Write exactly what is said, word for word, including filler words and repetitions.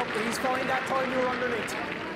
up, he's fine that time you were underneath.